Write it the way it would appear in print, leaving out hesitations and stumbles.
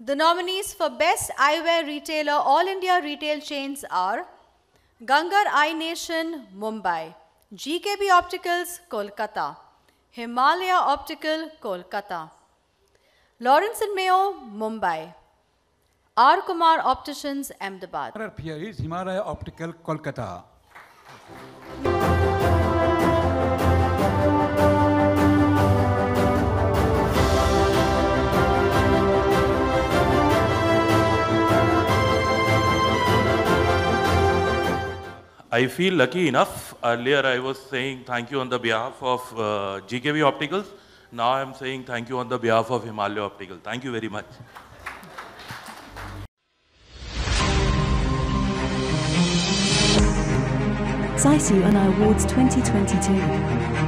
The nominees for Best Eyewear Retailer All India Retail Chains are Gangar Eye Nation, Mumbai, GKB Opticals, Kolkata, Himalaya Optical, Kolkata, Lawrence and Mayo, Mumbai, R. Kumar Opticians, Ahmedabad. Our peer is Himalaya Optical, Kolkata. I feel lucky enough. Earlier I was saying thank you on the behalf of GKB Opticals. Now I am saying thank you on the behalf of Himalaya Optical. Thank you very much. ZEISS You&Eye Awards 2022.